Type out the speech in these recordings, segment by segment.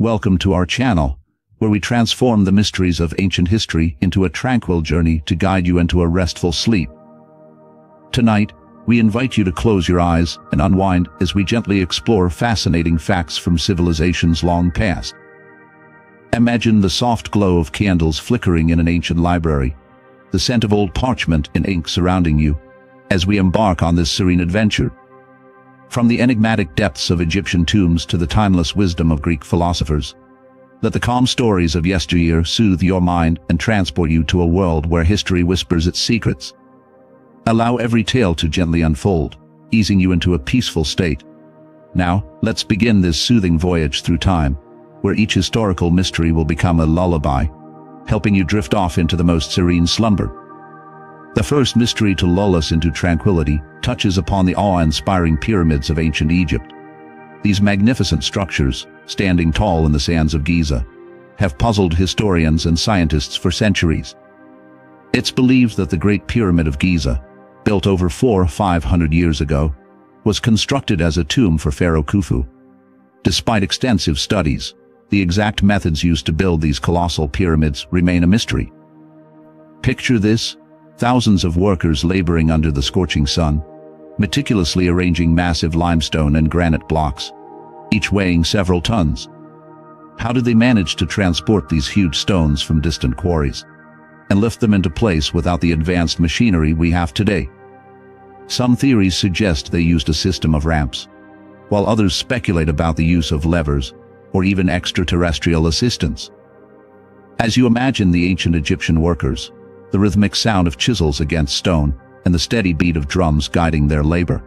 Welcome to our channel, where we transform the mysteries of ancient history into a tranquil journey to guide you into a restful sleep. Tonight, we invite you to close your eyes and unwind as we gently explore fascinating facts from civilizations long past. Imagine the soft glow of candles flickering in an ancient library, the scent of old parchment and ink surrounding you, as we embark on this serene adventure. From the enigmatic depths of Egyptian tombs to the timeless wisdom of Greek philosophers, let the calm stories of yesteryear soothe your mind and transport you to a world where history whispers its secrets. Allow every tale to gently unfold, easing you into a peaceful state. Now, let's begin this soothing voyage through time, where each historical mystery will become a lullaby, helping you drift off into the most serene slumber. The first mystery to lull us into tranquility touches upon the awe-inspiring pyramids of ancient Egypt. These magnificent structures, standing tall in the sands of Giza, have puzzled historians and scientists for centuries. It's believed that the Great Pyramid of Giza, built over 400 or 500 years ago, was constructed as a tomb for Pharaoh Khufu. Despite extensive studies, the exact methods used to build these colossal pyramids remain a mystery. Picture this. Thousands of workers laboring under the scorching sun, meticulously arranging massive limestone and granite blocks, each weighing several tons. How did they manage to transport these huge stones from distant quarries and lift them into place without the advanced machinery we have today? Some theories suggest they used a system of ramps, while others speculate about the use of levers or even extraterrestrial assistance. As you imagine the ancient Egyptian workers, the rhythmic sound of chisels against stone, and the steady beat of drums guiding their labor,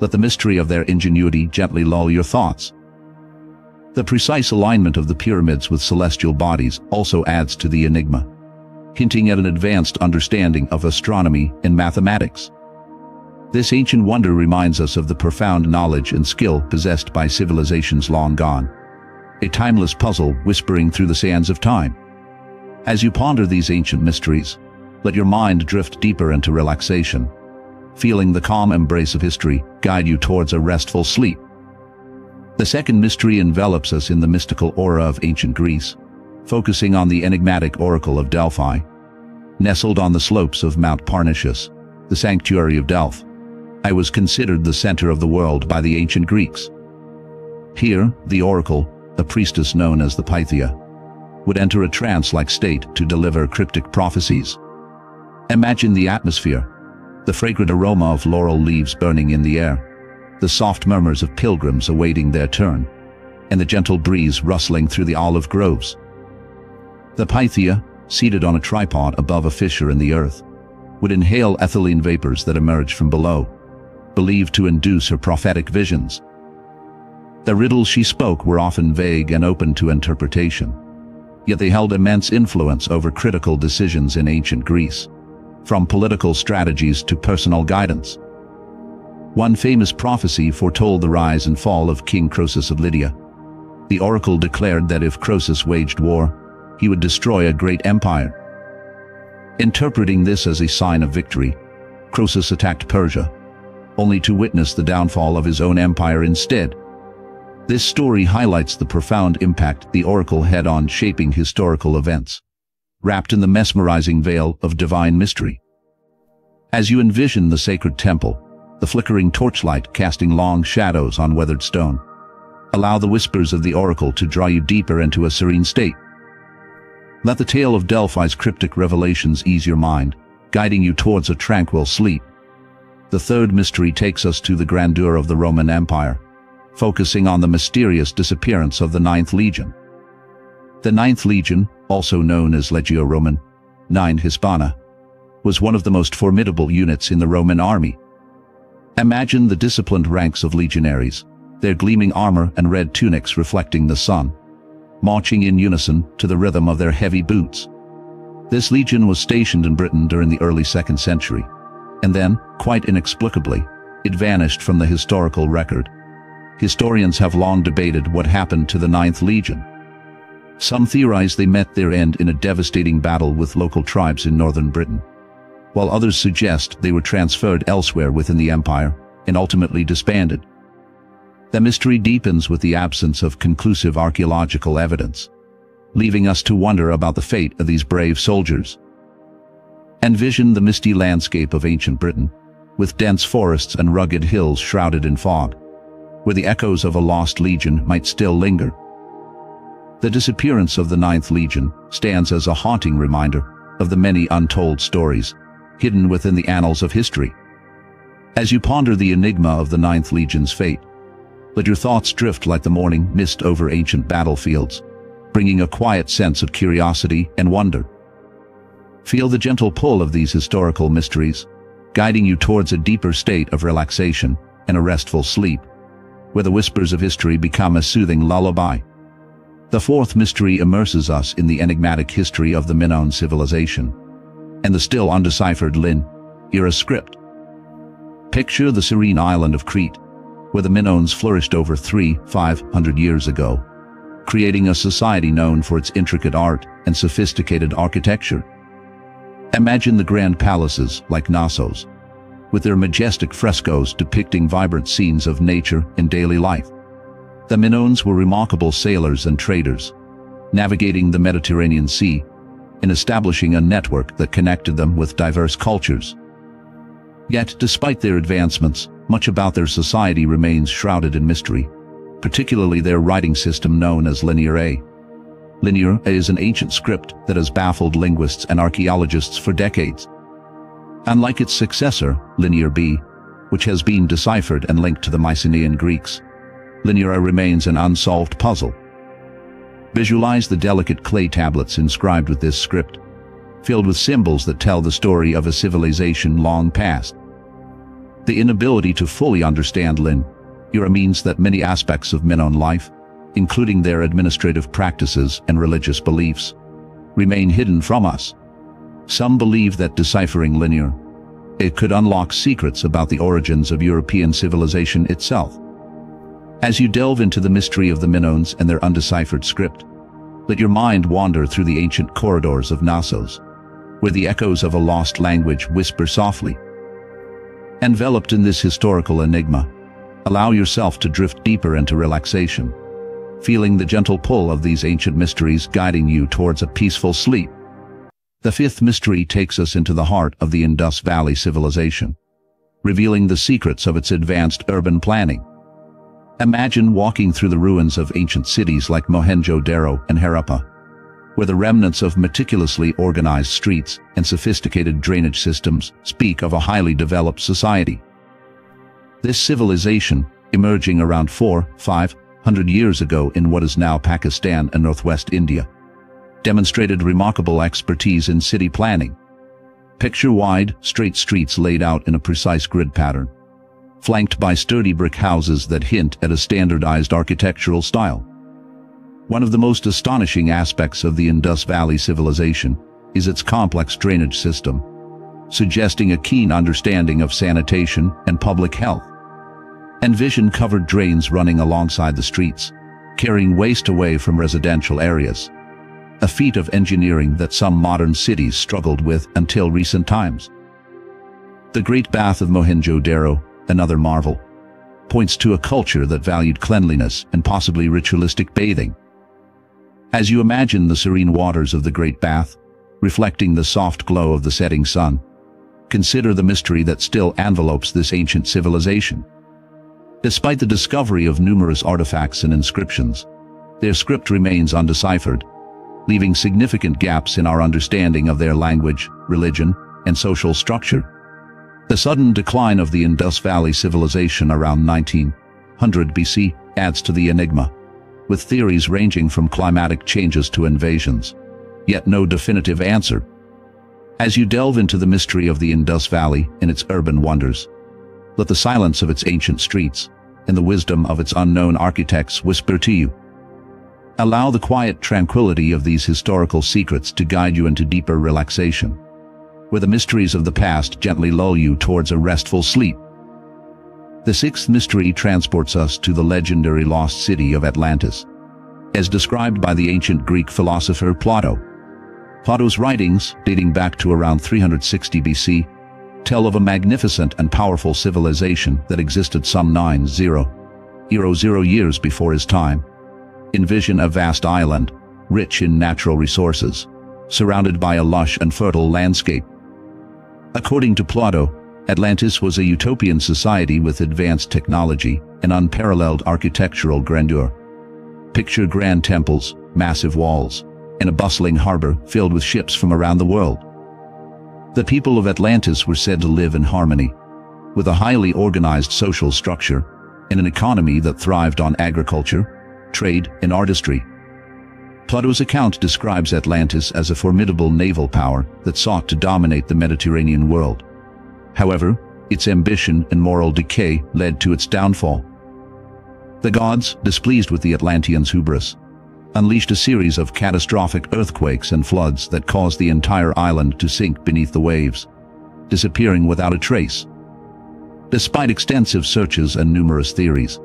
let the mystery of their ingenuity gently lull your thoughts. The precise alignment of the pyramids with celestial bodies also adds to the enigma, hinting at an advanced understanding of astronomy and mathematics. This ancient wonder reminds us of the profound knowledge and skill possessed by civilizations long gone, a timeless puzzle whispering through the sands of time. As you ponder these ancient mysteries, let your mind drift deeper into relaxation, feeling the calm embrace of history guide you towards a restful sleep. The second mystery envelops us in the mystical aura of ancient Greece, focusing on the enigmatic oracle of Delphi. Nestled on the slopes of Mount Parnassus, the sanctuary of Delphi, it was considered the center of the world by the ancient Greeks. Here, the oracle, a priestess known as the Pythia, would enter a trance-like state to deliver cryptic prophecies. Imagine the atmosphere, the fragrant aroma of laurel leaves burning in the air, the soft murmurs of pilgrims awaiting their turn, and the gentle breeze rustling through the olive groves. The Pythia, seated on a tripod above a fissure in the earth, would inhale ethylene vapors that emerge from below, believed to induce her prophetic visions. The riddles she spoke were often vague and open to interpretation, yet they held immense influence over critical decisions in ancient Greece, from political strategies to personal guidance. One famous prophecy foretold the rise and fall of King Croesus of Lydia. The oracle declared that if Croesus waged war, he would destroy a great empire. Interpreting this as a sign of victory, Croesus attacked Persia, only to witness the downfall of his own empire instead. This story highlights the profound impact the oracle had on shaping historical events, wrapped in the mesmerizing veil of divine mystery. As you envision the sacred temple, the flickering torchlight casting long shadows on weathered stone, allow the whispers of the oracle to draw you deeper into a serene state. Let the tale of Delphi's cryptic revelations ease your mind, guiding you towards a tranquil sleep. The third mystery takes us to the grandeur of the Roman Empire, focusing on the mysterious disappearance of the Ninth Legion. The Ninth Legion, also known as Legio IX Hispana, was one of the most formidable units in the Roman army. Imagine the disciplined ranks of legionaries, their gleaming armor and red tunics reflecting the sun, marching in unison to the rhythm of their heavy boots. This legion was stationed in Britain during the early 2nd century, and then, quite inexplicably, it vanished from the historical record. Historians have long debated what happened to the Ninth Legion. Some theorize they met their end in a devastating battle with local tribes in northern Britain, while others suggest they were transferred elsewhere within the empire and ultimately disbanded. The mystery deepens with the absence of conclusive archaeological evidence, leaving us to wonder about the fate of these brave soldiers. Envision the misty landscape of ancient Britain, with dense forests and rugged hills shrouded in fog, where the echoes of a lost legion might still linger. The disappearance of the 9th Legion stands as a haunting reminder of the many untold stories hidden within the annals of history. As you ponder the enigma of the 9th Legion's fate, let your thoughts drift like the morning mist over ancient battlefields, bringing a quiet sense of curiosity and wonder. Feel the gentle pull of these historical mysteries, guiding you towards a deeper state of relaxation and a restful sleep, where the whispers of history become a soothing lullaby. The fourth mystery immerses us in the enigmatic history of the Minoan civilization and the still undeciphered Linear A script. Picture the serene island of Crete, where the Minoans flourished over 3,500 years ago, creating a society known for its intricate art and sophisticated architecture. Imagine the grand palaces like Knossos, with their majestic frescoes depicting vibrant scenes of nature and daily life. The Minoans were remarkable sailors and traders, navigating the Mediterranean Sea and establishing a network that connected them with diverse cultures. Yet, despite their advancements, much about their society remains shrouded in mystery, particularly their writing system known as Linear A. Linear A is an ancient script that has baffled linguists and archaeologists for decades. Unlike its successor, Linear B, which has been deciphered and linked to the Mycenaean Greeks, Linear A remains an unsolved puzzle. Visualize the delicate clay tablets inscribed with this script, filled with symbols that tell the story of a civilization long past. The inability to fully understand Linear A means that many aspects of Minoan life, including their administrative practices and religious beliefs, remain hidden from us. Some believe that deciphering Linear A could unlock secrets about the origins of European civilization itself. As you delve into the mystery of the Minoans and their undeciphered script, let your mind wander through the ancient corridors of Knossos, where the echoes of a lost language whisper softly. Enveloped in this historical enigma, allow yourself to drift deeper into relaxation, feeling the gentle pull of these ancient mysteries guiding you towards a peaceful sleep. The fifth mystery takes us into the heart of the Indus Valley civilization, revealing the secrets of its advanced urban planning. Imagine walking through the ruins of ancient cities like Mohenjo-daro and Harappa, where the remnants of meticulously organized streets and sophisticated drainage systems speak of a highly developed society. This civilization, emerging around 4,500 years ago in what is now Pakistan and northwest India, demonstrated remarkable expertise in city planning. Picture wide, straight streets laid out in a precise grid pattern, flanked by sturdy brick houses that hint at a standardized architectural style. One of the most astonishing aspects of the Indus Valley civilization is its complex drainage system, suggesting a keen understanding of sanitation and public health. Envision covered drains running alongside the streets, carrying waste away from residential areas, a feat of engineering that some modern cities struggled with until recent times. The Great Bath of Mohenjo-daro, another marvel, points to a culture that valued cleanliness and possibly ritualistic bathing. As you imagine the serene waters of the Great Bath, reflecting the soft glow of the setting sun, consider the mystery that still envelopes this ancient civilization. Despite the discovery of numerous artifacts and inscriptions, their script remains undeciphered, leaving significant gaps in our understanding of their language, religion, and social structure. The sudden decline of the Indus Valley civilization around 1900 BC adds to the enigma, with theories ranging from climatic changes to invasions, yet no definitive answer. As you delve into the mystery of the Indus Valley and its urban wonders, let the silence of its ancient streets and the wisdom of its unknown architects whisper to you. Allow the quiet tranquility of these historical secrets to guide you into deeper relaxation, where the mysteries of the past gently lull you towards a restful sleep. The sixth mystery transports us to the legendary lost city of Atlantis, as described by the ancient Greek philosopher Plato. Plato's writings, dating back to around 360 BC, tell of a magnificent and powerful civilization that existed some 9,000 0 years before his time. Envision a vast island, rich in natural resources, surrounded by a lush and fertile landscape. According to Plato, Atlantis was a utopian society with advanced technology and unparalleled architectural grandeur. Picture grand temples, massive walls, and a bustling harbor filled with ships from around the world. The people of Atlantis were said to live in harmony, with a highly organized social structure and an economy that thrived on agriculture, trade, and artistry. Plato's account describes Atlantis as a formidable naval power that sought to dominate the Mediterranean world. However, its ambition and moral decay led to its downfall. The gods, displeased with the Atlanteans' hubris, unleashed a series of catastrophic earthquakes and floods that caused the entire island to sink beneath the waves, disappearing without a trace. Despite extensive searches and numerous theories,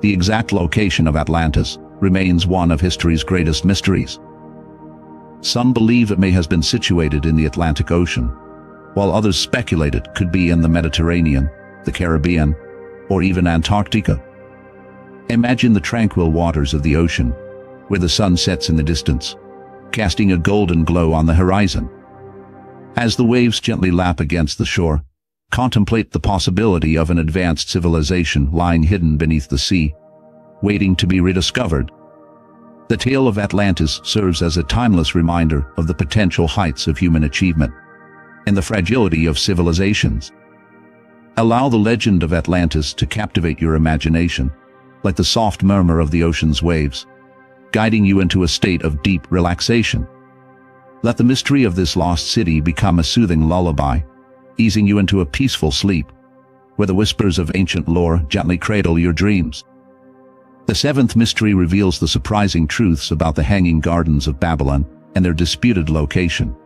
the exact location of Atlantis remains one of history's greatest mysteries. Some believe it may have been situated in the Atlantic Ocean, while others speculate it could be in the Mediterranean, the Caribbean, or even Antarctica. Imagine the tranquil waters of the ocean, where the sun sets in the distance, casting a golden glow on the horizon. As the waves gently lap against the shore, contemplate the possibility of an advanced civilization lying hidden beneath the sea, waiting to be rediscovered. The tale of Atlantis serves as a timeless reminder of the potential heights of human achievement and the fragility of civilizations. Allow the legend of Atlantis to captivate your imagination, like the soft murmur of the ocean's waves, guiding you into a state of deep relaxation. Let the mystery of this lost city become a soothing lullaby, easing you into a peaceful sleep, where the whispers of ancient lore gently cradle your dreams. The seventh mystery reveals the surprising truths about the Hanging Gardens of Babylon and their disputed location.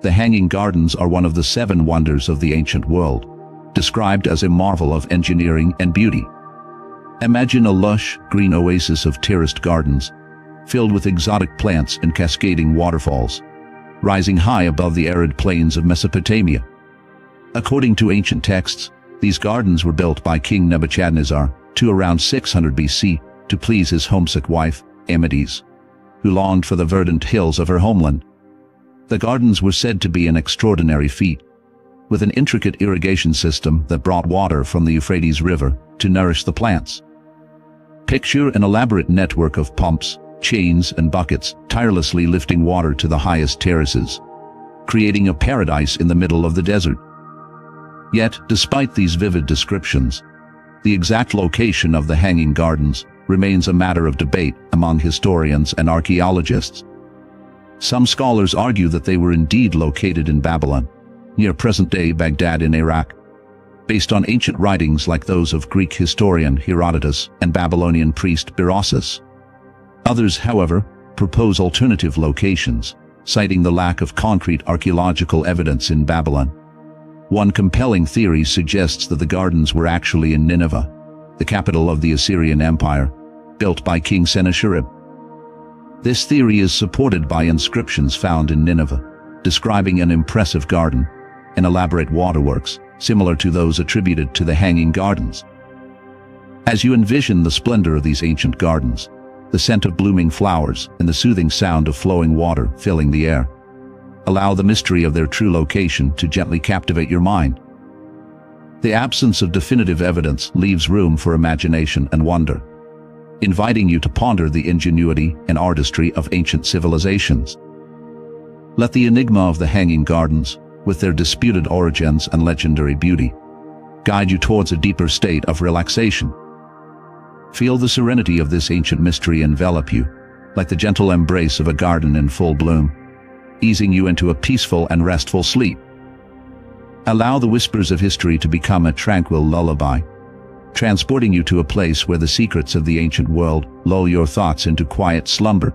The Hanging Gardens are one of the seven wonders of the ancient world, described as a marvel of engineering and beauty. Imagine a lush, green oasis of terraced gardens, filled with exotic plants and cascading waterfalls, rising high above the arid plains of Mesopotamia. According to ancient texts, these gardens were built by King Nebuchadnezzar to around 600 BC, to please his homesick wife, Amadis, who longed for the verdant hills of her homeland. The gardens were said to be an extraordinary feat, with an intricate irrigation system that brought water from the Euphrates River to nourish the plants. Picture an elaborate network of pumps, chains, and buckets tirelessly lifting water to the highest terraces, creating a paradise in the middle of the desert. Yet, despite these vivid descriptions, the exact location of the Hanging Gardens remains a matter of debate among historians and archaeologists. Some scholars argue that they were indeed located in Babylon, near present-day Baghdad in Iraq, based on ancient writings like those of Greek historian Herodotus and Babylonian priest Berossus. Others, however, propose alternative locations, citing the lack of concrete archaeological evidence in Babylon. One compelling theory suggests that the gardens were actually in Nineveh, the capital of the Assyrian Empire, built by King Sennacherib. This theory is supported by inscriptions found in Nineveh, describing an impressive garden and elaborate waterworks, similar to those attributed to the Hanging Gardens. As you envision the splendor of these ancient gardens, the scent of blooming flowers and the soothing sound of flowing water filling the air, allow the mystery of their true location to gently captivate your mind. The absence of definitive evidence leaves room for imagination and wonder, inviting you to ponder the ingenuity and artistry of ancient civilizations. Let the enigma of the Hanging Gardens, with their disputed origins and legendary beauty, guide you towards a deeper state of relaxation. Feel the serenity of this ancient mystery envelop you, like the gentle embrace of a garden in full bloom, easing you into a peaceful and restful sleep. Allow the whispers of history to become a tranquil lullaby, transporting you to a place where the secrets of the ancient world lull your thoughts into quiet slumber.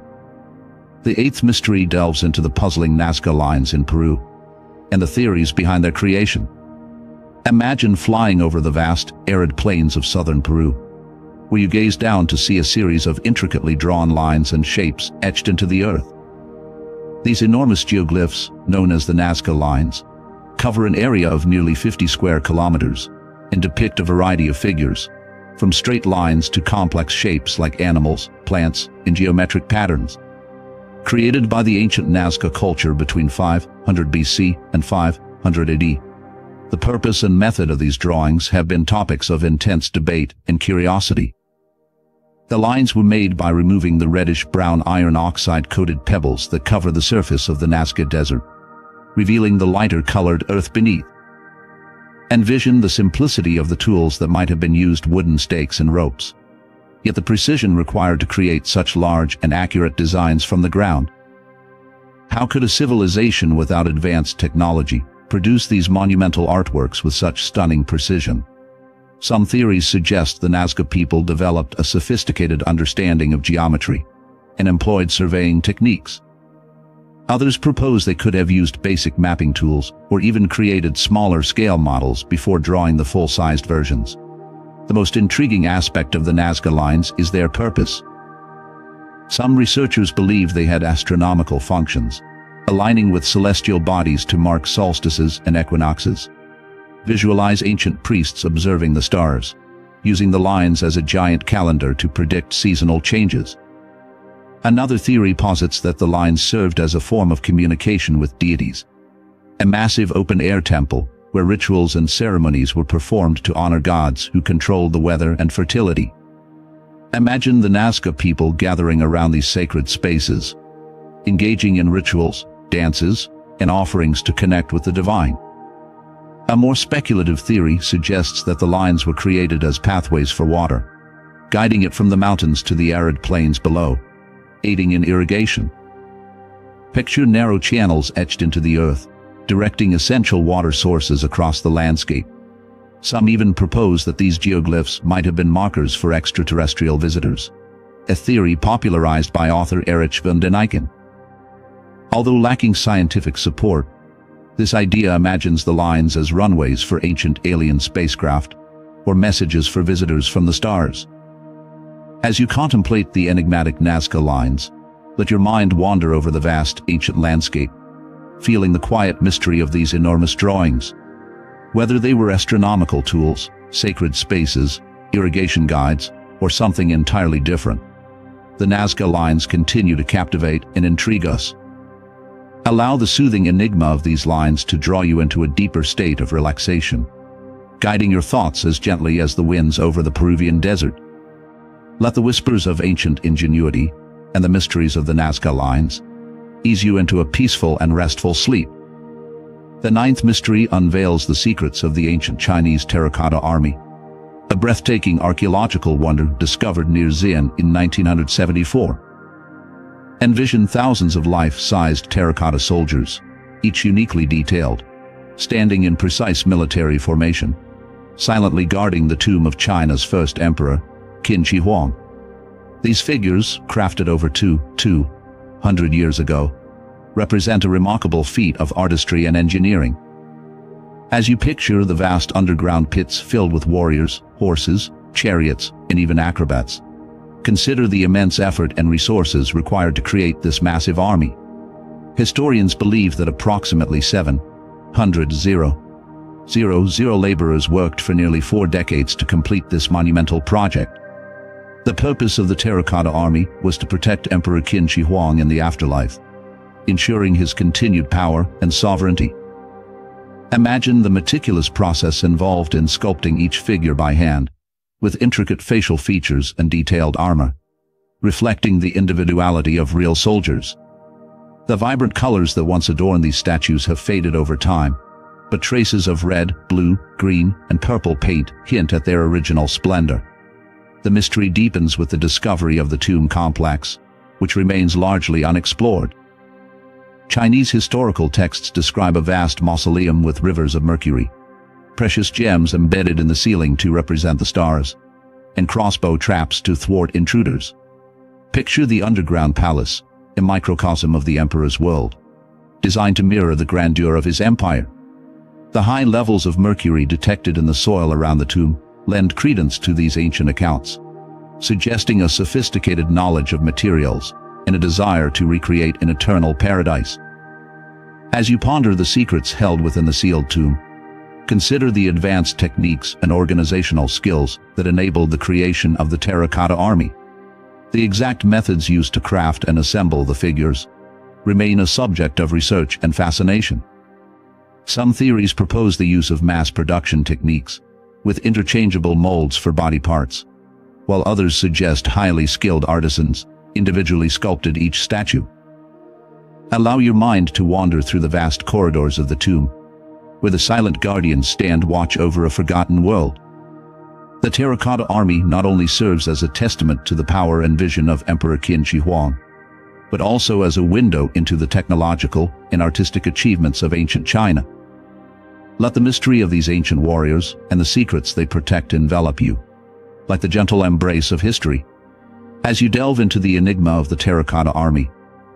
The eighth mystery delves into the puzzling Nazca lines in Peru, and the theories behind their creation. Imagine flying over the vast, arid plains of southern Peru, where you gaze down to see a series of intricately drawn lines and shapes etched into the earth. These enormous geoglyphs, known as the Nazca lines, cover an area of nearly 50 square kilometers and depict a variety of figures, from straight lines to complex shapes like animals, plants, and geometric patterns. Created by the ancient Nazca culture between 500 BC and 500 AD. The purpose and method of these drawings have been topics of intense debate and curiosity. The lines were made by removing the reddish-brown iron oxide-coated pebbles that cover the surface of the Nazca Desert, revealing the lighter-colored earth beneath. Envision the simplicity of the tools that might have been used, wooden stakes and ropes. Yet the precision required to create such large and accurate designs from the ground. How could a civilization without advanced technology produce these monumental artworks with such stunning precision? Some theories suggest the Nazca people developed a sophisticated understanding of geometry and employed surveying techniques. Others propose they could have used basic mapping tools or even created smaller scale models before drawing the full-sized versions. The most intriguing aspect of the Nazca lines is their purpose. Some researchers believe they had astronomical functions, aligning with celestial bodies to mark solstices and equinoxes. Visualize ancient priests observing the stars, using the lines as a giant calendar to predict seasonal changes. Another theory posits that the lines served as a form of communication with deities. A massive open-air temple, where rituals and ceremonies were performed to honor gods who controlled the weather and fertility. Imagine the Nazca people gathering around these sacred spaces, engaging in rituals, dances, and offerings to connect with the divine. A more speculative theory suggests that the lines were created as pathways for water, guiding it from the mountains to the arid plains below, aiding in irrigation. Picture narrow channels etched into the earth, directing essential water sources across the landscape. Some even propose that these geoglyphs might have been markers for extraterrestrial visitors, a theory popularized by author Erich von Däniken. Although lacking scientific support, this idea imagines the lines as runways for ancient alien spacecraft or messages for visitors from the stars. As you contemplate the enigmatic Nazca lines, let your mind wander over the vast ancient landscape, feeling the quiet mystery of these enormous drawings. Whether they were astronomical tools, sacred spaces, irrigation guides, or something entirely different, the Nazca lines continue to captivate and intrigue us. Allow the soothing enigma of these lines to draw you into a deeper state of relaxation, guiding your thoughts as gently as the winds over the Peruvian desert. Let the whispers of ancient ingenuity and the mysteries of the Nazca lines ease you into a peaceful and restful sleep. The ninth mystery unveils the secrets of the ancient Chinese terracotta army, a breathtaking archaeological wonder discovered near Xi'an in 1974. Envision thousands of life-sized terracotta soldiers, each uniquely detailed, standing in precise military formation, silently guarding the tomb of China's first emperor, Qin Shi Huang. These figures, crafted over 200 years ago, represent a remarkable feat of artistry and engineering. As you picture the vast underground pits filled with warriors, horses, chariots, and even acrobats, consider the immense effort and resources required to create this massive army. Historians believe that approximately 700,000 laborers worked for nearly 4 decades to complete this monumental project. The purpose of the Terracotta Army was to protect Emperor Qin Shi Huang in the afterlife, ensuring his continued power and sovereignty. Imagine the meticulous process involved in sculpting each figure by hand, with intricate facial features and detailed armor, reflecting the individuality of real soldiers. The vibrant colors that once adorned these statues have faded over time, but traces of red, blue, green, and purple paint hint at their original splendor. The mystery deepens with the discovery of the tomb complex, which remains largely unexplored. Chinese historical texts describe a vast mausoleum with rivers of mercury, precious gems embedded in the ceiling to represent the stars, and crossbow traps to thwart intruders. Picture the underground palace, a microcosm of the emperor's world, designed to mirror the grandeur of his empire. The high levels of mercury detected in the soil around the tomb lend credence to these ancient accounts, suggesting a sophisticated knowledge of materials and a desire to recreate an eternal paradise. As you ponder the secrets held within the sealed tomb, Consider the advanced techniques and organizational skills that enabled the creation of the terracotta army. The exact methods used to craft and assemble the figures remain a subject of research and fascination. Some theories propose the use of mass production techniques with interchangeable molds for body parts, while others suggest highly skilled artisans individually sculpted each statue. Allow your mind to wander through the vast corridors of the tomb, where the silent guardians stand watch over a forgotten world. The terracotta army not only serves as a testament to the power and vision of Emperor Qin Shi Huang, but also as a window into the technological and artistic achievements of ancient China. Let the mystery of these ancient warriors and the secrets they protect envelop you, like the gentle embrace of history. As you delve into the enigma of the terracotta army,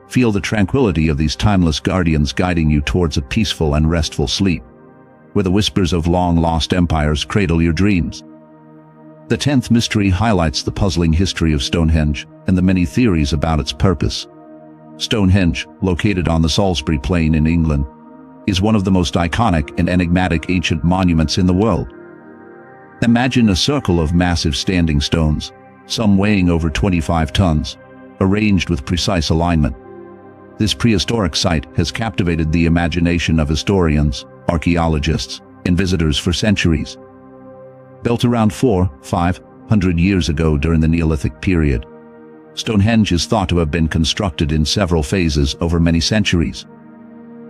feel the tranquility of these timeless guardians guiding you towards a peaceful and restful sleep, where the whispers of long-lost empires cradle your dreams. The 10th mystery highlights the puzzling history of Stonehenge and the many theories about its purpose. Stonehenge, located on the Salisbury Plain in England, is one of the most iconic and enigmatic ancient monuments in the world. Imagine a circle of massive standing stones, some weighing over 25 tons, arranged with precise alignment. This prehistoric site has captivated the imagination of historians, archaeologists, and visitors for centuries. Built around 400 to 500 years ago during the Neolithic period, Stonehenge is thought to have been constructed in several phases over many centuries.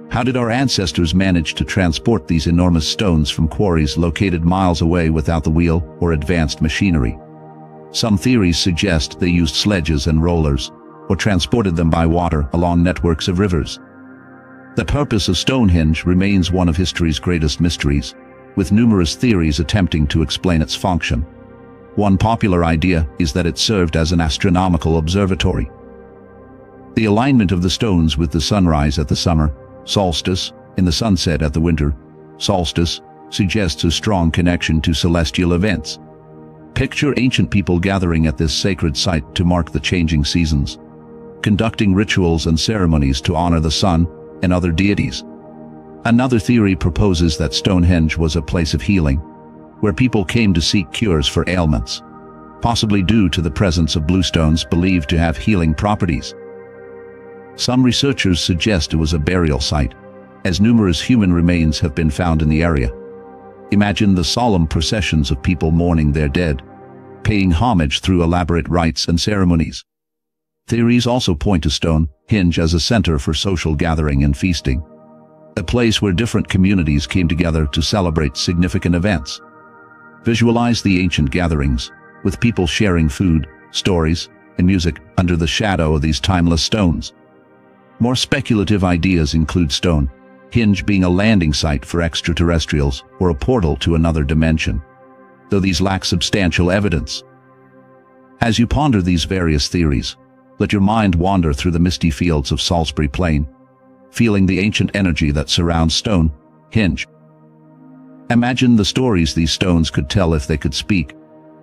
How did our ancestors manage to transport these enormous stones from quarries located miles away without the wheel or advanced machinery? Some theories suggest they used sledges and rollers, or transported them by water along networks of rivers. The purpose of Stonehenge remains one of history's greatest mysteries, with numerous theories attempting to explain its function. One popular idea is that it served as an astronomical observatory. The alignment of the stones with the sunrise at the summer solstice and the sunset at the winter solstice suggests a strong connection to celestial events. Picture ancient people gathering at this sacred site to mark the changing seasons, conducting rituals and ceremonies to honor the sun and other deities. Another theory proposes that Stonehenge was a place of healing, where people came to seek cures for ailments, possibly due to the presence of bluestones believed to have healing properties. Some researchers suggest it was a burial site, as numerous human remains have been found in the area. Imagine the solemn processions of people mourning their dead, paying homage through elaborate rites and ceremonies. Theories also point to Stonehenge as a center for social gathering and feasting, a place where different communities came together to celebrate significant events. Visualize the ancient gatherings, with people sharing food, stories, and music under the shadow of these timeless stones. More speculative ideas include Stonehenge being a landing site for extraterrestrials or a portal to another dimension, though these lack substantial evidence. As you ponder these various theories, let your mind wander through the misty fields of Salisbury Plain, feeling the ancient energy that surrounds Stonehenge. Imagine the stories these stones could tell if they could speak,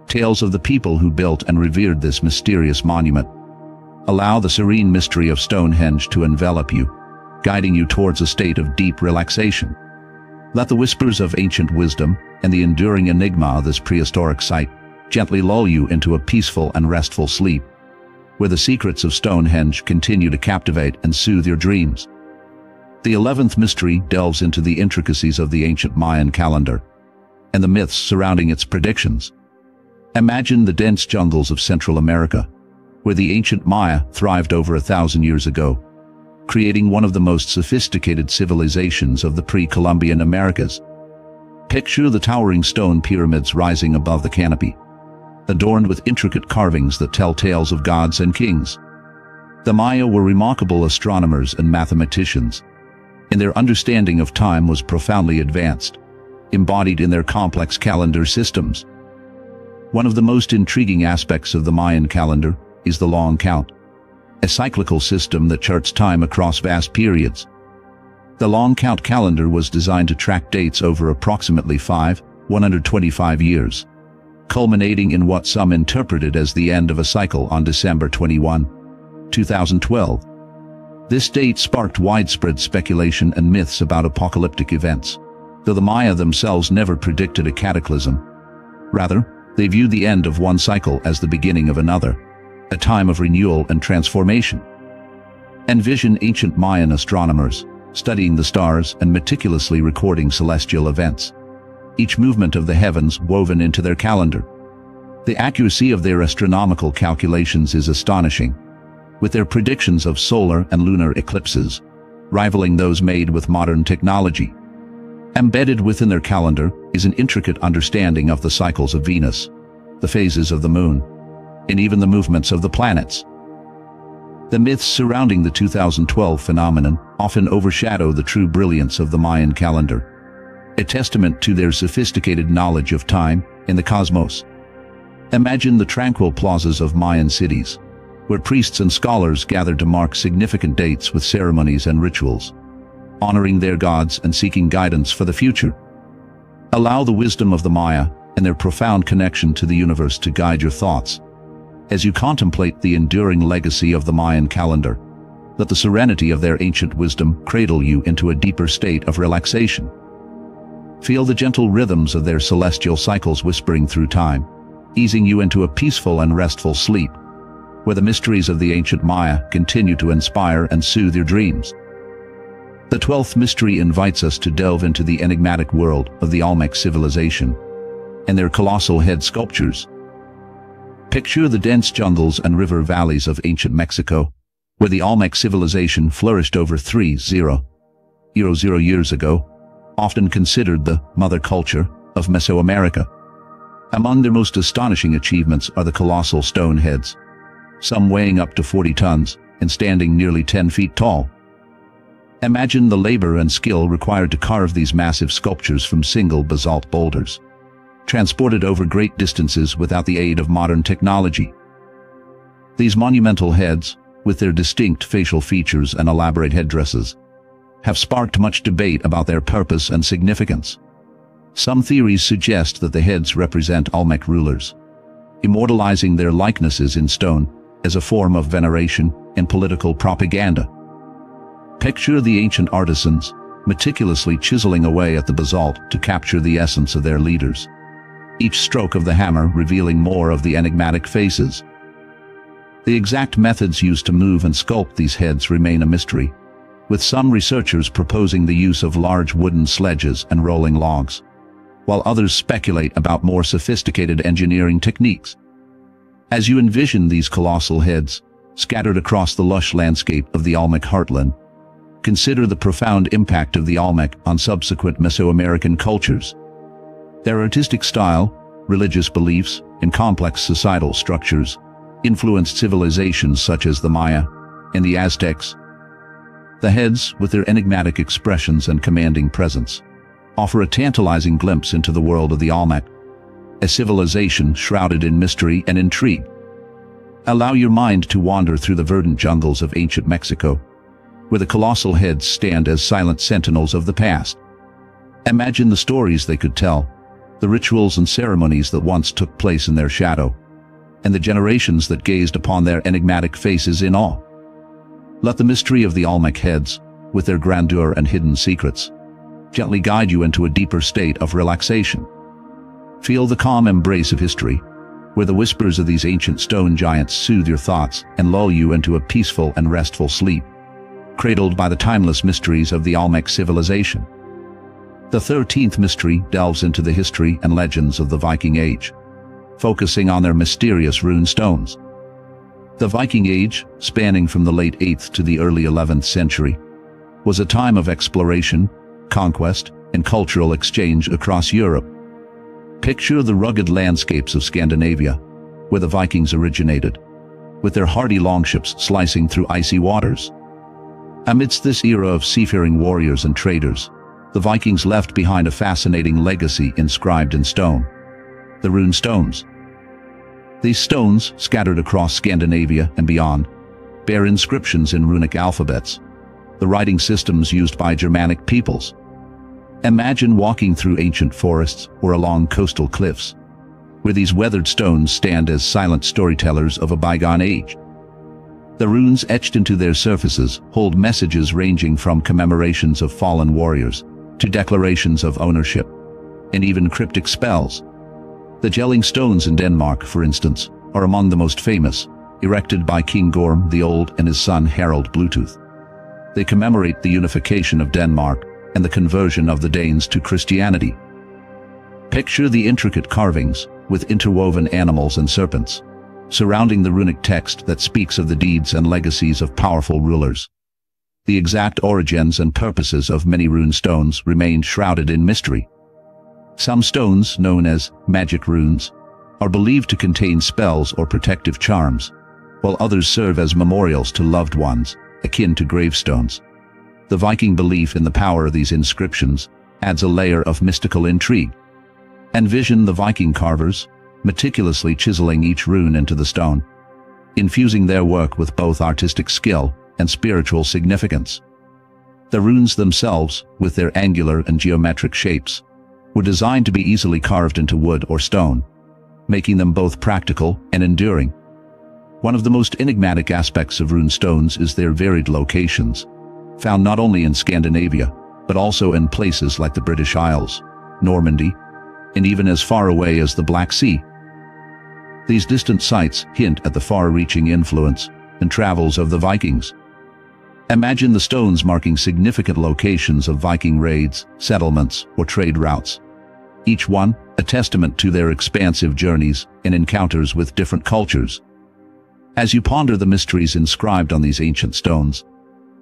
tales of the people who built and revered this mysterious monument. Allow the serene mystery of Stonehenge to envelop you, guiding you towards a state of deep relaxation. Let the whispers of ancient wisdom and the enduring enigma of this prehistoric site gently lull you into a peaceful and restful sleep, where the secrets of Stonehenge continue to captivate and soothe your dreams. The 11th mystery delves into the intricacies of the ancient Mayan calendar and the myths surrounding its predictions. Imagine the dense jungles of Central America, where the ancient Maya thrived over 1,000 years ago, creating one of the most sophisticated civilizations of the pre-Columbian Americas. Picture the towering stone pyramids rising above the canopy, adorned with intricate carvings that tell tales of gods and kings. The Maya were remarkable astronomers and mathematicians, and their understanding of time was profoundly advanced, embodied in their complex calendar systems. One of the most intriguing aspects of the Mayan calendar is the long count, a cyclical system that charts time across vast periods. The long count calendar was designed to track dates over approximately 125 years, culminating in what some interpreted as the end of a cycle on December 21, 2012. This date sparked widespread speculation and myths about apocalyptic events, though the Maya themselves never predicted a cataclysm. Rather, they viewed the end of one cycle as the beginning of another, a time of renewal and transformation. Envision ancient Mayan astronomers, studying the stars and meticulously recording celestial events, each movement of the heavens woven into their calendar. The accuracy of their astronomical calculations is astonishing, with their predictions of solar and lunar eclipses rivaling those made with modern technology. Embedded within their calendar is an intricate understanding of the cycles of Venus, the phases of the moon, and even the movements of the planets. The myths surrounding the 2012 phenomenon often overshadow the true brilliance of the Mayan calendar, a testament to their sophisticated knowledge of time and the cosmos. Imagine the tranquil plazas of Mayan cities, where priests and scholars gathered to mark significant dates with ceremonies and rituals, honoring their gods and seeking guidance for the future. Allow the wisdom of the Maya and their profound connection to the universe to guide your thoughts, as you contemplate the enduring legacy of the Mayan calendar. Let the serenity of their ancient wisdom cradle you into a deeper state of relaxation. Feel the gentle rhythms of their celestial cycles whispering through time, easing you into a peaceful and restful sleep, where the mysteries of the ancient Maya continue to inspire and soothe your dreams. The 12th mystery invites us to delve into the enigmatic world of the Olmec civilization and their colossal head sculptures. Picture the dense jungles and river valleys of ancient Mexico, where the Olmec civilization flourished over 3,000 years ago, often considered the mother culture of Mesoamerica. Among their most astonishing achievements are the colossal stone heads, some weighing up to 40 tons and standing nearly 10 feet tall. Imagine the labor and skill required to carve these massive sculptures from single basalt boulders, transported over great distances without the aid of modern technology. These monumental heads, with their distinct facial features and elaborate headdresses, have sparked much debate about their purpose and significance. Some theories suggest that the heads represent Olmec rulers, immortalizing their likenesses in stone as a form of veneration and political propaganda. Picture the ancient artisans, meticulously chiseling away at the basalt to capture the essence of their leaders, each stroke of the hammer revealing more of the enigmatic faces. The exact methods used to move and sculpt these heads remain a mystery, with some researchers proposing the use of large wooden sledges and rolling logs, while others speculate about more sophisticated engineering techniques. As you envision these colossal heads, scattered across the lush landscape of the Olmec heartland, consider the profound impact of the Olmec on subsequent Mesoamerican cultures. Their artistic style, religious beliefs, and complex societal structures influenced civilizations such as the Maya and the Aztecs. The heads, with their enigmatic expressions and commanding presence, offer a tantalizing glimpse into the world of the Olmec, a civilization shrouded in mystery and intrigue. Allow your mind to wander through the verdant jungles of ancient Mexico, where the colossal heads stand as silent sentinels of the past. Imagine the stories they could tell, the rituals and ceremonies that once took place in their shadow, and the generations that gazed upon their enigmatic faces in awe. Let the mystery of the Olmec heads, with their grandeur and hidden secrets, gently guide you into a deeper state of relaxation. Feel the calm embrace of history, where the whispers of these ancient stone giants soothe your thoughts and lull you into a peaceful and restful sleep, cradled by the timeless mysteries of the Olmec civilization. The 13th mystery delves into the history and legends of the Viking Age, focusing on their mysterious rune stones. The Viking Age, spanning from the late 8th to the early 11th century, was a time of exploration, conquest, and cultural exchange across Europe. Picture the rugged landscapes of Scandinavia, where the Vikings originated, with their hardy longships slicing through icy waters. Amidst this era of seafaring warriors and traders, the Vikings left behind a fascinating legacy inscribed in stone: the rune stones. These stones, scattered across Scandinavia and beyond, bear inscriptions in runic alphabets, the writing systems used by Germanic peoples. Imagine walking through ancient forests or along coastal cliffs, where these weathered stones stand as silent storytellers of a bygone age. The runes etched into their surfaces hold messages ranging from commemorations of fallen warriors to declarations of ownership, and even cryptic spells. The Jelling Stones in Denmark, for instance, are among the most famous, erected by King Gorm the Old and his son Harald Bluetooth. They commemorate the unification of Denmark and the conversion of the Danes to Christianity. Picture the intricate carvings, with interwoven animals and serpents, surrounding the runic text that speaks of the deeds and legacies of powerful rulers. The exact origins and purposes of many rune stones remain shrouded in mystery. Some stones, known as magic runes, are believed to contain spells or protective charms, while others serve as memorials to loved ones, akin to gravestones. The Viking belief in the power of these inscriptions adds a layer of mystical intrigue. Envision the Viking carvers, meticulously chiseling each rune into the stone, infusing their work with both artistic skill and spiritual significance. The runes themselves, with their angular and geometric shapes, were designed to be easily carved into wood or stone, making them both practical and enduring. One of the most enigmatic aspects of rune stones is their varied locations, found not only in Scandinavia, but also in places like the British Isles, Normandy, and even as far away as the Black Sea. These distant sites hint at the far-reaching influence and travels of the Vikings. Imagine the stones marking significant locations of Viking raids, settlements, or trade routes, each one a testament to their expansive journeys and encounters with different cultures. As you ponder the mysteries inscribed on these ancient stones,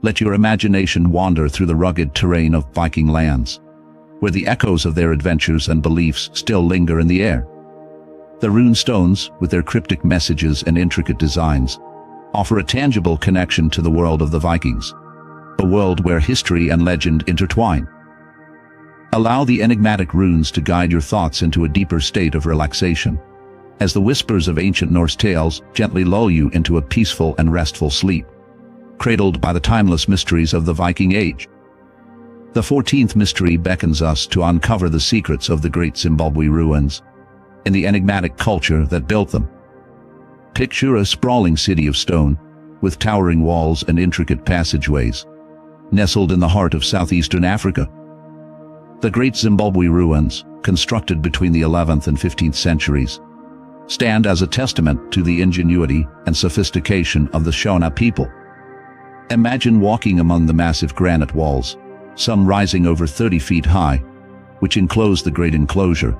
let your imagination wander through the rugged terrain of Viking lands, where the echoes of their adventures and beliefs still linger in the air. The rune stones, with their cryptic messages and intricate designs, offer a tangible connection to the world of the Vikings, a world where history and legend intertwine. Allow the enigmatic runes to guide your thoughts into a deeper state of relaxation, as the whispers of ancient Norse tales gently lull you into a peaceful and restful sleep, cradled by the timeless mysteries of the Viking Age. The 14th mystery beckons us to uncover the secrets of the Great Zimbabwe ruins and the enigmatic culture that built them. Picture a sprawling city of stone, with towering walls and intricate passageways, nestled in the heart of southeastern Africa. The Great Zimbabwe ruins, constructed between the 11th and 15th centuries, stand as a testament to the ingenuity and sophistication of the Shona people. Imagine walking among the massive granite walls, some rising over 30 feet high, which enclose the Great Enclosure,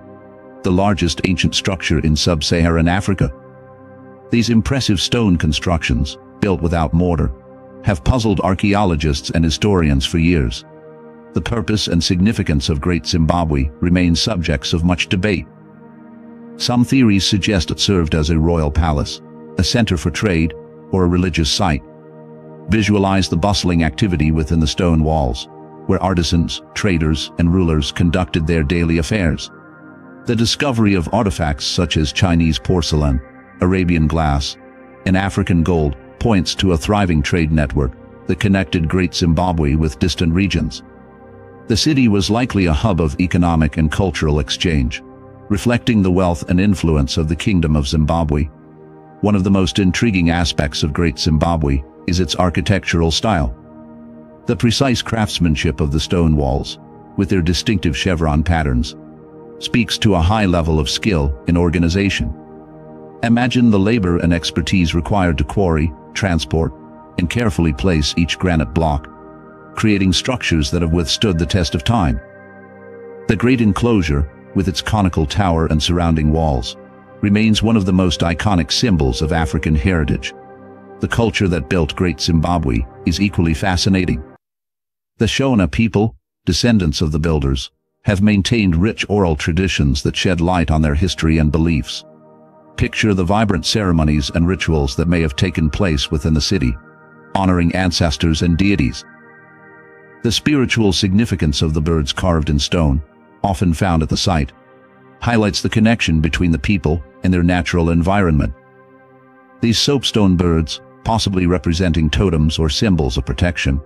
the largest ancient structure in sub-Saharan Africa. These impressive stone constructions, built without mortar, have puzzled archaeologists and historians for years. The purpose and significance of Great Zimbabwe remain subjects of much debate. Some theories suggest it served as a royal palace, a center for trade, or a religious site. Visualize the bustling activity within the stone walls, where artisans, traders, and rulers conducted their daily affairs. The discovery of artifacts such as Chinese porcelain, Arabian glass, and African gold points to a thriving trade network that connected Great Zimbabwe with distant regions. The city was likely a hub of economic and cultural exchange, reflecting the wealth and influence of the Kingdom of Zimbabwe. One of the most intriguing aspects of Great Zimbabwe is its architectural style. The precise craftsmanship of the stone walls, with their distinctive chevron patterns, speaks to a high level of skill and organization. Imagine the labor and expertise required to quarry, transport, and carefully place each granite block, creating structures that have withstood the test of time. The Great Enclosure, with its conical tower and surrounding walls, remains one of the most iconic symbols of African heritage. The culture that built Great Zimbabwe is equally fascinating. The Shona people, descendants of the builders, have maintained rich oral traditions that shed light on their history and beliefs. Picture the vibrant ceremonies and rituals that may have taken place within the city, honoring ancestors and deities. The spiritual significance of the birds carved in stone, often found at the site, highlights the connection between the people and their natural environment. These soapstone birds, possibly representing totems or symbols of protection,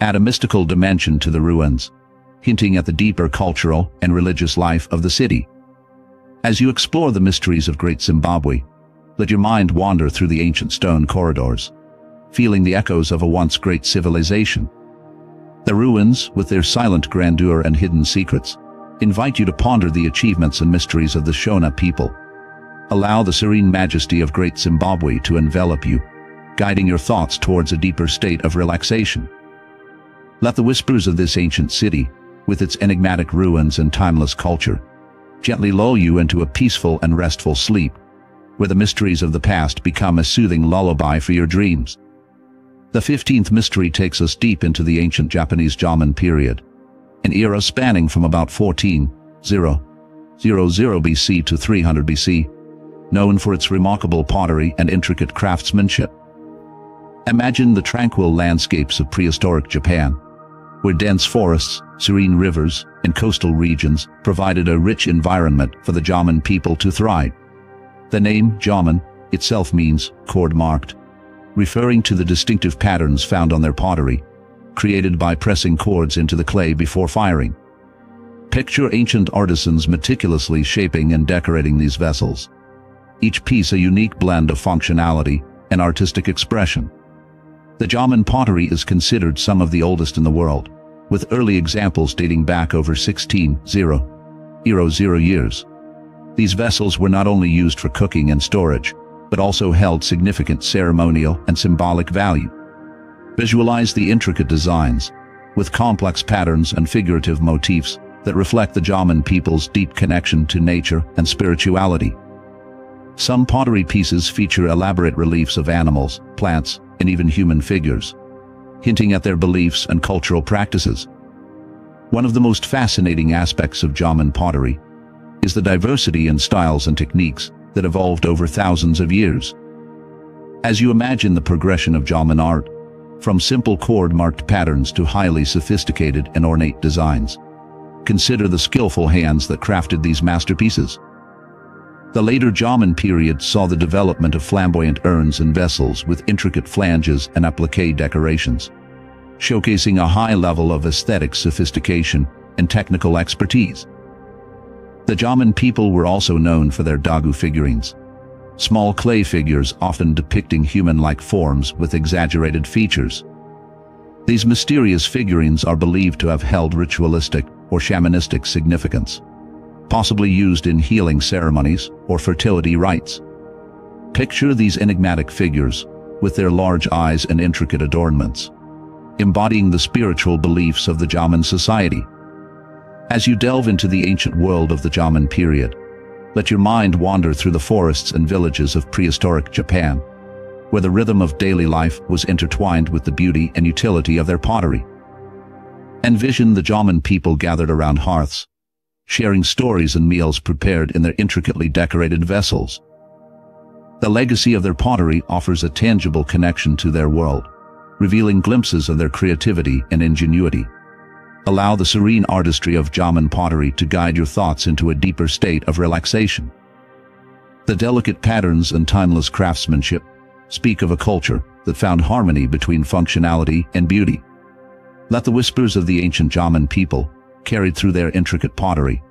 add a mystical dimension to the ruins, hinting at the deeper cultural and religious life of the city. As you explore the mysteries of Great Zimbabwe, let your mind wander through the ancient stone corridors, feeling the echoes of a once great civilization. The ruins, with their silent grandeur and hidden secrets, invite you to ponder the achievements and mysteries of the Shona people. Allow the serene majesty of Great Zimbabwe to envelop you, guiding your thoughts towards a deeper state of relaxation. Let the whispers of this ancient city, with its enigmatic ruins and timeless culture, gently lull you into a peaceful and restful sleep, where the mysteries of the past become a soothing lullaby for your dreams. The 15th mystery takes us deep into the ancient Japanese Jomon period, an era spanning from about 1400 BC to 300 BC, known for its remarkable pottery and intricate craftsmanship. Imagine the tranquil landscapes of prehistoric Japan, where dense forests, serene rivers, and coastal regions provided a rich environment for the Jomon people to thrive. The name Jomon itself means cord-marked, referring to the distinctive patterns found on their pottery, created by pressing cords into the clay before firing. Picture ancient artisans meticulously shaping and decorating these vessels, each piece a unique blend of functionality and artistic expression. The Jomon pottery is considered some of the oldest in the world, with early examples dating back over 1600 years. These vessels were not only used for cooking and storage, but also held significant ceremonial and symbolic value. Visualize the intricate designs, with complex patterns and figurative motifs that reflect the Jomon people's deep connection to nature and spirituality. Some pottery pieces feature elaborate reliefs of animals, plants, and even human figures, hinting at their beliefs and cultural practices. One of the most fascinating aspects of Jomon pottery is the diversity in styles and techniques that evolved over thousands of years. As you imagine the progression of Jomon art, from simple cord-marked patterns to highly sophisticated and ornate designs, consider the skillful hands that crafted these masterpieces. The later Jomon period saw the development of flamboyant urns and vessels with intricate flanges and applique decorations, showcasing a high level of aesthetic sophistication and technical expertise. The Jomon people were also known for their dagu figurines, small clay figures often depicting human-like forms with exaggerated features. These mysterious figurines are believed to have held ritualistic or shamanistic significance, possibly used in healing ceremonies or fertility rites. Picture these enigmatic figures, with their large eyes and intricate adornments, embodying the spiritual beliefs of the Jomon society. As you delve into the ancient world of the Jomon period, let your mind wander through the forests and villages of prehistoric Japan, where the rhythm of daily life was intertwined with the beauty and utility of their pottery. Envision the Jomon people gathered around hearths, sharing stories and meals prepared in their intricately decorated vessels. The legacy of their pottery offers a tangible connection to their world, revealing glimpses of their creativity and ingenuity. Allow the serene artistry of Jomon pottery to guide your thoughts into a deeper state of relaxation. The delicate patterns and timeless craftsmanship speak of a culture that found harmony between functionality and beauty. Let the whispers of the ancient Jomon people, carried through their intricate pottery,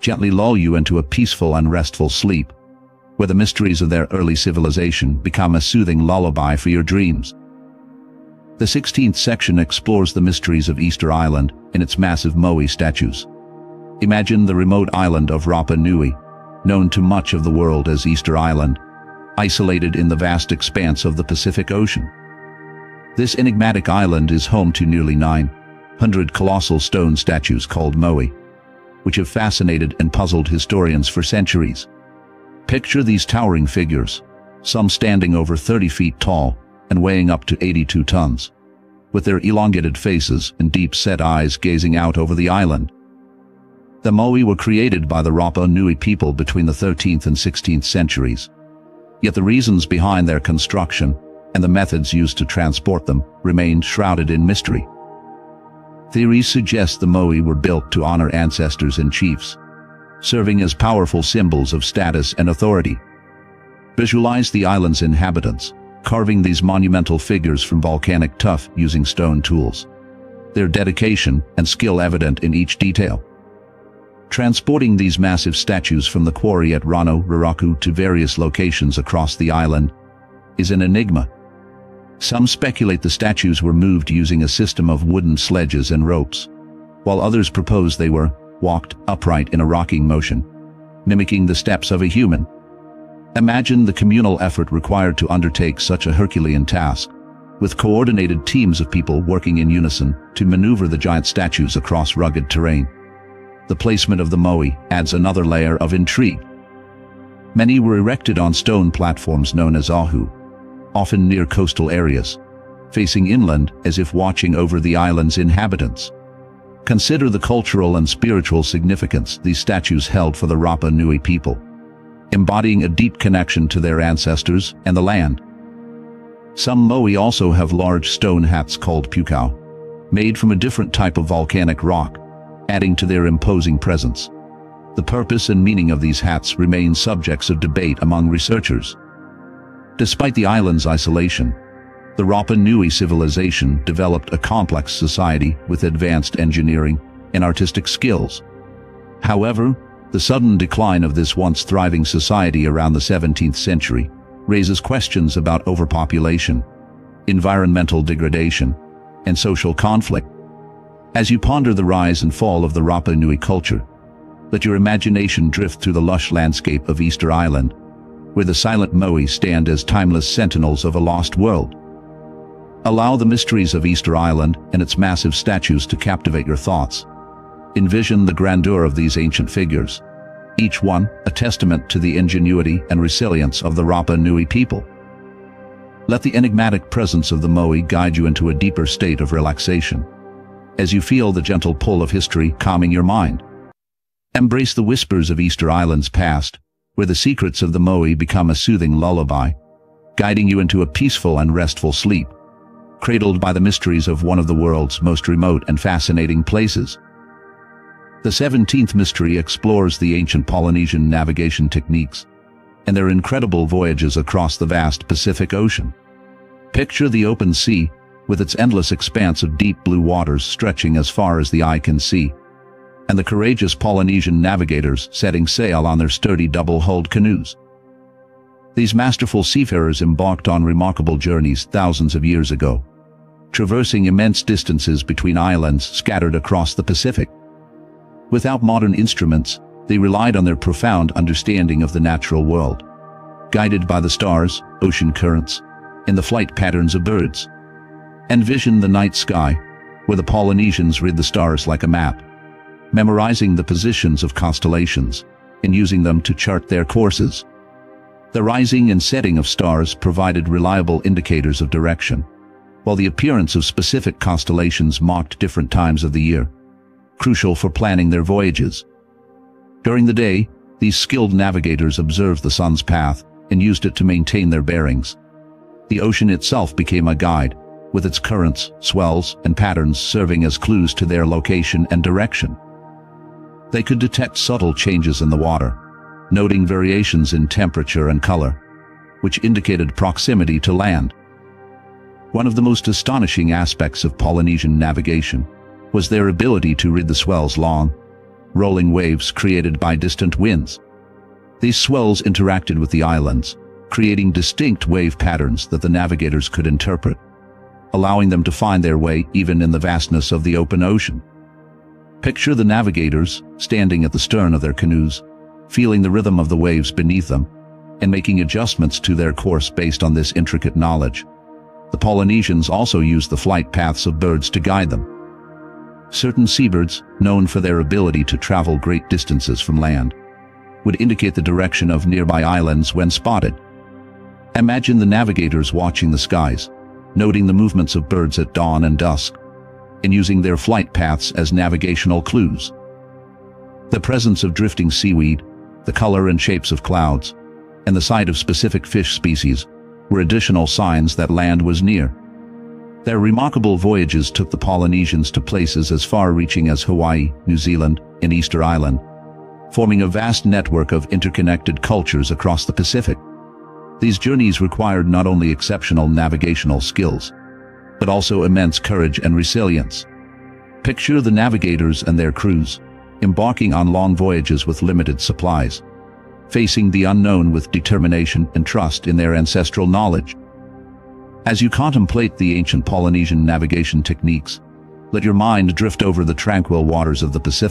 gently lull you into a peaceful and restful sleep, where the mysteries of their early civilization become a soothing lullaby for your dreams. The 16th section explores the mysteries of Easter Island and its massive Moai statues. Imagine the remote island of Rapa Nui, known to much of the world as Easter Island, isolated in the vast expanse of the Pacific Ocean. This enigmatic island is home to nearly 900 colossal stone statues called Moai, which have fascinated and puzzled historians for centuries. Picture these towering figures, some standing over 30 feet tall and weighing up to 82 tons, with their elongated faces and deep-set eyes gazing out over the island. The Moai were created by the Rapa Nui people between the 13th and 16th centuries, yet the reasons behind their construction and the methods used to transport them remained shrouded in mystery. Theories suggest the Moai were built to honor ancestors and chiefs, serving as powerful symbols of status and authority. Visualize the island's inhabitants, carving these monumental figures from volcanic tuff using stone tools, their dedication and skill evident in each detail. Transporting these massive statues from the quarry at Rano Raraku to various locations across the island is an enigma. Some speculate the statues were moved using a system of wooden sledges and ropes, while others propose they were walked upright in a rocking motion, mimicking the steps of a human. Imagine the communal effort required to undertake such a Herculean task, with coordinated teams of people working in unison to maneuver the giant statues across rugged terrain. The placement of the Moai adds another layer of intrigue. Many were erected on stone platforms known as ahu, often near coastal areas, facing inland as if watching over the island's inhabitants. Consider the cultural and spiritual significance these statues held for the Rapa Nui people, embodying a deep connection to their ancestors and the land. Some Moai also have large stone hats called pukau, made from a different type of volcanic rock, adding to their imposing presence. The purpose and meaning of these hats remain subjects of debate among researchers. Despite the island's isolation, the Rapa Nui civilization developed a complex society with advanced engineering and artistic skills. However, the sudden decline of this once thriving society around the 17th century raises questions about overpopulation, environmental degradation, and social conflict. As you ponder the rise and fall of the Rapa Nui culture, let your imagination drift through the lush landscape of Easter Island, where the silent Moai stand as timeless sentinels of a lost world. Allow the mysteries of Easter Island and its massive statues to captivate your thoughts. Envision the grandeur of these ancient figures, each one a testament to the ingenuity and resilience of the Rapa Nui people. Let the enigmatic presence of the Moai guide you into a deeper state of relaxation, as you feel the gentle pull of history calming your mind. Embrace the whispers of Easter Island's past, where the secrets of the Moai become a soothing lullaby, guiding you into a peaceful and restful sleep, cradled by the mysteries of one of the world's most remote and fascinating places. The 17th mystery explores the ancient Polynesian navigation techniques and their incredible voyages across the vast Pacific Ocean. Picture the open sea, with its endless expanse of deep blue waters stretching as far as the eye can see, and the courageous Polynesian navigators setting sail on their sturdy double-hulled canoes. These masterful seafarers embarked on remarkable journeys thousands of years ago, traversing immense distances between islands scattered across the Pacific. Without modern instruments, they relied on their profound understanding of the natural world, guided by the stars, ocean currents, and the flight patterns of birds. Envision the night sky, where the Polynesians read the stars like a map, memorizing the positions of constellations and using them to chart their courses. The rising and setting of stars provided reliable indicators of direction, while the appearance of specific constellations marked different times of the year, crucial for planning their voyages. During the day, these skilled navigators observed the sun's path and used it to maintain their bearings. The ocean itself became a guide, with its currents, swells, and patterns serving as clues to their location and direction. They could detect subtle changes in the water, noting variations in temperature and color, which indicated proximity to land. One of the most astonishing aspects of Polynesian navigation was their ability to read the swell's long, rolling waves created by distant winds. These swells interacted with the islands, creating distinct wave patterns that the navigators could interpret, allowing them to find their way even in the vastness of the open ocean. Picture the navigators standing at the stern of their canoes, feeling the rhythm of the waves beneath them, and making adjustments to their course based on this intricate knowledge. The Polynesians also used the flight paths of birds to guide them. Certain seabirds, known for their ability to travel great distances from land, would indicate the direction of nearby islands when spotted. Imagine the navigators watching the skies, noting the movements of birds at dawn and dusk, and using their flight paths as navigational clues. The presence of drifting seaweed, the color and shapes of clouds, and the sight of specific fish species were additional signs that land was near. Their remarkable voyages took the Polynesians to places as far-reaching as Hawaii, New Zealand, and Easter Island, forming a vast network of interconnected cultures across the Pacific. These journeys required not only exceptional navigational skills, but also immense courage and resilience. Picture the navigators and their crews, embarking on long voyages with limited supplies, facing the unknown with determination and trust in their ancestral knowledge. As you contemplate the ancient Polynesian navigation techniques, let your mind drift over the tranquil waters of the Pacific.